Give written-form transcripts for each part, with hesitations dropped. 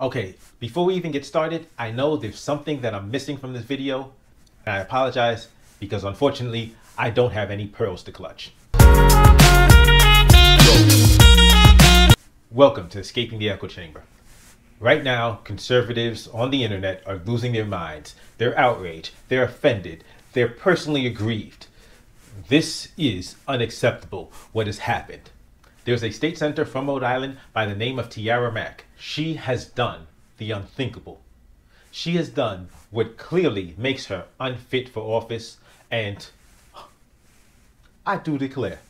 Okay, before we even get started, I know there's something that I'm missing from this video, and I apologize because unfortunately, I don't have any pearls to clutch. Welcome to Escaping the Echo Chamber. Right now, conservatives on the internet are losing their minds. They're outraged, they're offended, they're personally aggrieved. This is unacceptable, what has happened. There's a state senator from Rhode Island by the name of Tiara Mack. She has done the unthinkable. She has done what clearly makes her unfit for office, and I do declare,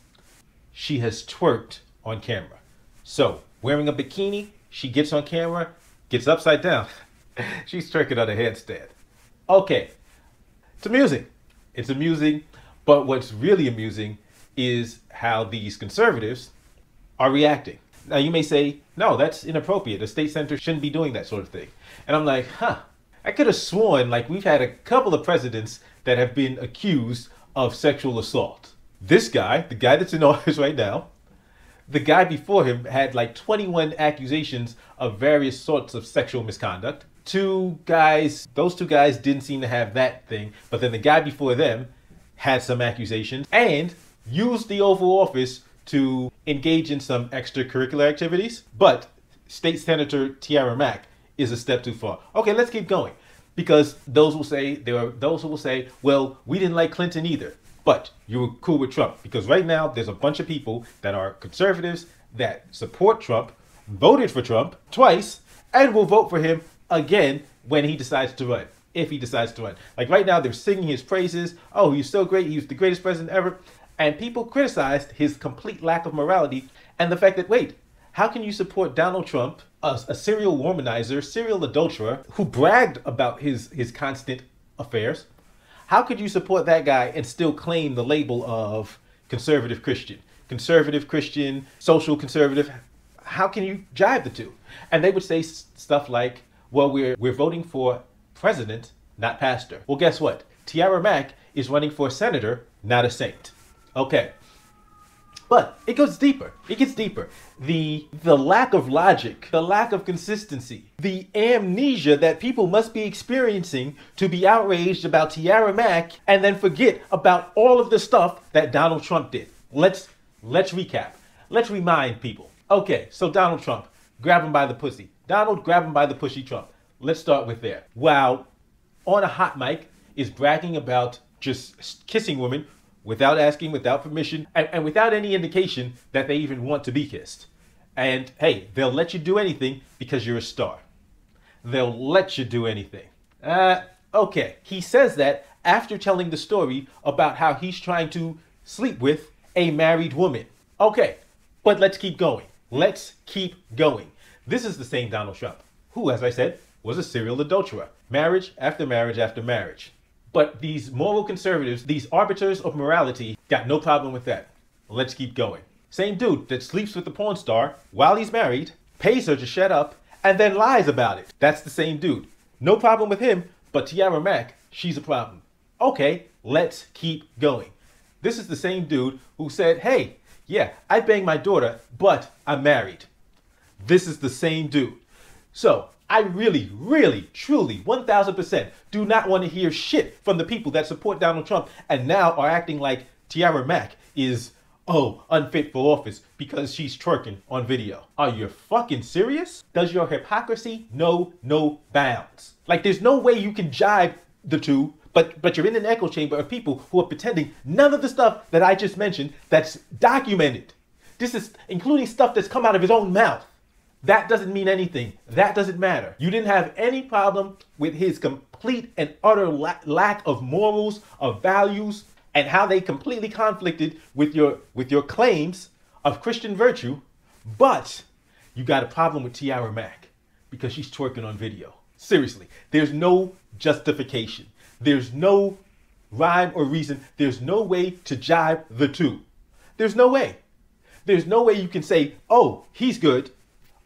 she has twerked on camera. So, wearing a bikini, she gets on camera, gets upside down. She's twerking on a handstand. Okay, it's amusing. It's amusing, but what's really amusing is how these conservatives are reacting. Now you may say, no, that's inappropriate. A state senator shouldn't be doing that sort of thing. And I'm like, I could have sworn like we've had a couple of presidents that have been accused of sexual assault. This guy, the guy that's in office right now, the guy before him had like 21 accusations of various sorts of sexual misconduct. Those two guys didn't seem to have that thing, but then the guy before them had some accusations and used the Oval Office to engage in some extracurricular activities, but State Senator Tiara Mack is a step too far. Okay, let's keep going, because there are those who will say, well, we didn't like Clinton either, but you were cool with Trump, because right now there's a bunch of people that are conservatives that support Trump, voted for Trump twice, and will vote for him again when he decides to run, if he decides to run. Like right now, they're singing his praises. Oh, he's so great. He's the greatest president ever. And people criticized his complete lack of morality and the fact that, wait, how can you support Donald Trump, a serial womanizer, serial adulterer, who bragged about his constant affairs? How could you support that guy and still claim the label of conservative Christian, social conservative? How can you jive the two? And they would say stuff like, well, we're voting for president, not pastor. Well, guess what? Tiara Mack is running for senator, not a saint. Okay, but it goes deeper. It gets deeper. The lack of logic, the lack of consistency, the amnesia that people must be experiencing to be outraged about Tiara Mack and then forget about all of the stuff that Donald Trump did. Let's recap. Let's remind people. Okay, so Donald Trump, grab him by the pussy. Donald, grab him by the pushy Trump. Let's start with there. Wow, on a hot mic is bragging about just kissing women without asking, without permission, and without any indication that they even want to be kissed. And hey, they'll let you do anything because you're a star. They'll let you do anything. Okay, he says that after telling the story about how he's trying to sleep with a married woman. Okay, but let's keep going. Let's keep going. This is the same Donald Trump, who, as I said, was a serial adulterer. Marriage after marriage after marriage. But these moral conservatives, these arbiters of morality, got no problem with that. Let's keep going. Same dude that sleeps with the porn star while he's married, pays her to shut up, and then lies about it. That's the same dude. No problem with him, but Tiara Mack, she's a problem. Okay, let's keep going. This is the same dude who said, hey, yeah, I banged my daughter, but I'm married. This is the same dude. So, I really, really, truly, 1000% do not want to hear shit from the people that support Donald Trump and now are acting like Tiara Mack is, oh, unfit for office because she's twerking on video. Are you fucking serious? Does your hypocrisy know no bounds? Like, there's no way you can jive the two, but you're in an echo chamber of people who are pretending none of the stuff that I just mentioned that's documented. This is including stuff that's come out of his own mouth. That doesn't mean anything. That doesn't matter. You didn't have any problem with his complete and utter lack of morals, of values, and how they completely conflicted with your claims of Christian virtue, but you got a problem with Tiara Mack because she's twerking on video. Seriously, there's no justification. There's no rhyme or reason. There's no way to jive the two. There's no way. There's no way you can say, oh, he's good.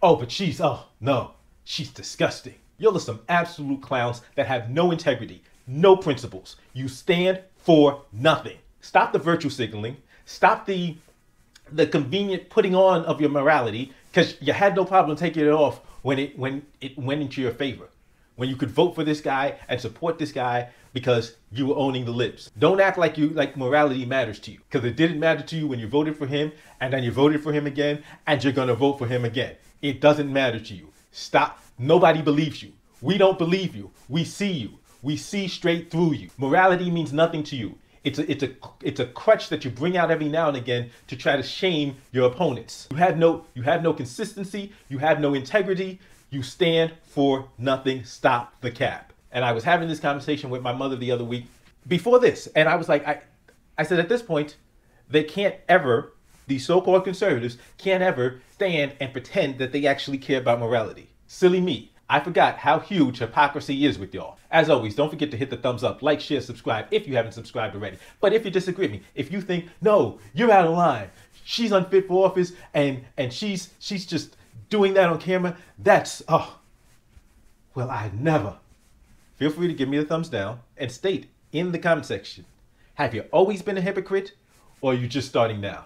Oh, but she's, oh, no, she's disgusting. Y'all are some absolute clowns that have no integrity, no principles. You stand for nothing. Stop the virtue signaling. Stop the convenient putting on of your morality, because you had no problem taking it off when it went into your favor, when you could vote for this guy and support this guy because you were owning the libs. Don't act like morality matters to you, because it didn't matter to you when you voted for him, and then you voted for him again, and you're gonna vote for him again. It doesn't matter to you. Stop. Nobody believes you. We don't believe you. We see you. We see straight through you. Morality means nothing to you. It's a crutch that you bring out every now and again to try to shame your opponents. You have no consistency. You have no integrity. You stand for nothing. Stop the cap. And I was having this conversation with my mother the other week before this. And I was like, I said, at this point, they can't ever, these so-called conservatives can't ever stand and pretend that they actually care about morality. Silly me. I forgot how huge hypocrisy is with y'all. As always, don't forget to hit the thumbs up, like, share, subscribe if you haven't subscribed already. But if you disagree with me, if you think, no, you're out of line, she's unfit for office, and she's just doing that on camera, that's, oh, well, I never. Feel free to give me a thumbs down and state in the comment section, have you always been a hypocrite, or are you just starting now?